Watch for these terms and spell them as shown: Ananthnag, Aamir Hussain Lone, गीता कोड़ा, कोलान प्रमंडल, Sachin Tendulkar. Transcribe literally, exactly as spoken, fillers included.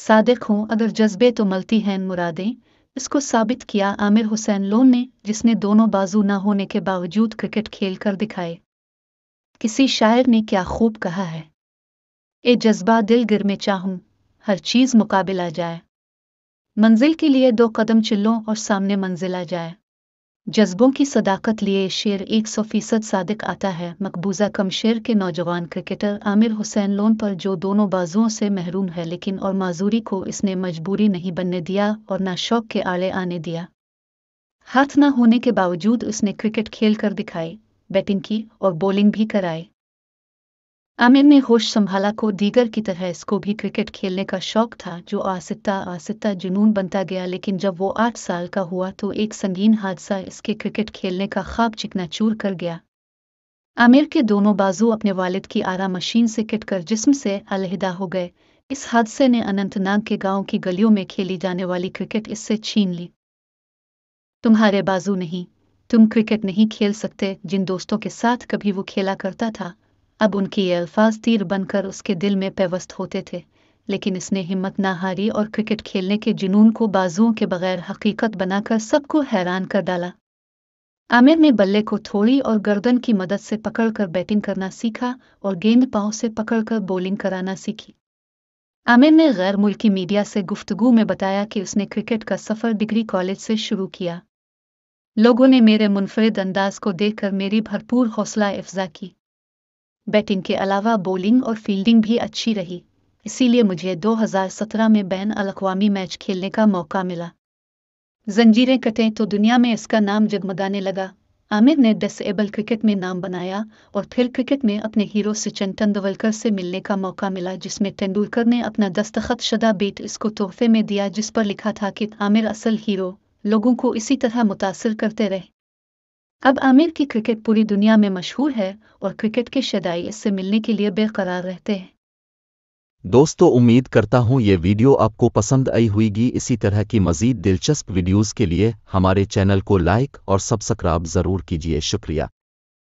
सादिक हूँ अगर जज्बे तो मिलती हैं मुरादें। इसको साबित किया आमिर हुसैन लोन ने, जिसने दोनों बाजू न होने के बावजूद क्रिकेट खेल कर दिखाए। किसी शायर ने क्या खूब कहा है, ए जज्बा दिल गिर में चाहूं, हर चीज़ मुकाबिला जाए। मंजिल के लिए दो कदम चिल्लों और सामने मंजिल आ जाए। जज्बों की सदाकत लिए शेर एक सौ फीसद सादिक आता है मकबूजा कमशेर के नौजवान क्रिकेटर आमिर हुसैन लोन पर, जो दोनों बाजुओं से महरूम है, लेकिन और माजूरी को इसने मजबूरी नहीं बनने दिया और ना शौक के आड़े आने दिया। हाथ ना होने के बावजूद उसने क्रिकेट खेल कर दिखाई, बैटिंग की और बॉलिंग भी कराई। आमिर ने होश संभाला को दीगर की तरह इसको भी क्रिकेट खेलने का शौक था, जो आहिस्ता आहिस्ता जुनून बनता गया। लेकिन जब वो आठ साल का हुआ तो एक संगीन हादसा इसके क्रिकेट खेलने का ख्वाब चिकनाचूर कर गया। आमिर के दोनों बाजू अपने वालिद की आरा मशीन से कटकर जिस्म से अलहदा हो गए। इस हादसे ने अनंतनाग के गाँव की गलियों में खेली जाने वाली क्रिकेट इससे छीन ली। तुम्हारे बाजू नहीं, तुम क्रिकेट नहीं खेल सकते। जिन दोस्तों के साथ कभी वो खेला करता था, अब उनकी ये अल्फाज तीर बनकर उसके दिल में पेवस्त होते थे। लेकिन इसने हिम्मत ना हारी और क्रिकेट खेलने के जुनून को बाजुओं के बगैर हकीकत बनाकर सबको हैरान कर डाला। आमिर ने बल्ले को थोड़ी और गर्दन की मदद से पकड़कर बैटिंग करना सीखा और गेंद पांव से पकड़कर बॉलिंग कराना सीखी। आमिर ने गैर मुल्की मीडिया से गुफ्तगू में बताया कि उसने क्रिकेट का सफ़र डिग्री कॉलेज से शुरू किया। लोगों ने मेरे मुनफरिद अंदाज को देखकर मेरी भरपूर हौसला अफजा की। बैटिंग के अलावा बॉलिंग और फील्डिंग भी अच्छी रही, इसीलिए मुझे दो हज़ार सत्रह में बैन अल-अक़वामी मैच खेलने का मौका मिला। जंजीरें कटें तो दुनिया में इसका नाम जगमगाने लगा। आमिर ने डिसेबल क्रिकेट में नाम बनाया और फिर क्रिकेट में अपने हीरो सचिन तेंदुलकर से मिलने का मौका मिला, जिसमें तेंदुलकर ने अपना दस्तखत शुदा बेट इसको तोहफे में दिया, जिस पर लिखा था कि आमिर असल हीरो। लोगों को इसी तरह मुतासिर करते रहे। अब आमिर की क्रिकेट पूरी दुनिया में मशहूर है और क्रिकेट के शदाई इससे मिलने के लिए बेकरार रहते हैं। दोस्तों, उम्मीद करता हूँ ये वीडियो आपको पसंद आई होगी। इसी तरह की मज़ीद दिलचस्प वीडियोज़ के लिए हमारे चैनल को लाइक और सब्सक्राइब ज़रूर कीजिए। शुक्रिया।